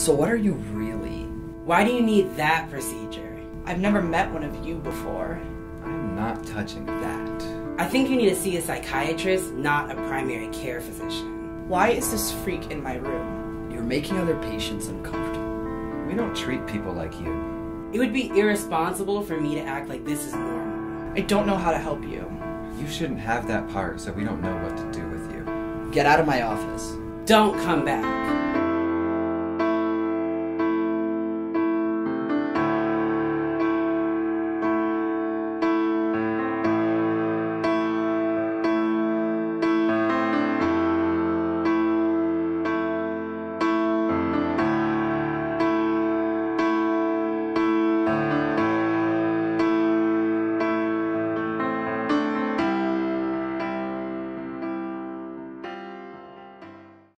So what are you really? Why do you need that procedure? I've never met one of you before. I'm not touching that. I think you need to see a psychiatrist, not a primary care physician. Why is this freak in my room? You're making other patients uncomfortable. We don't treat people like you. It would be irresponsible for me to act like this is normal. I don't know how to help you. You shouldn't have that part, so we don't know what to do with you. Get out of my office. Don't come back.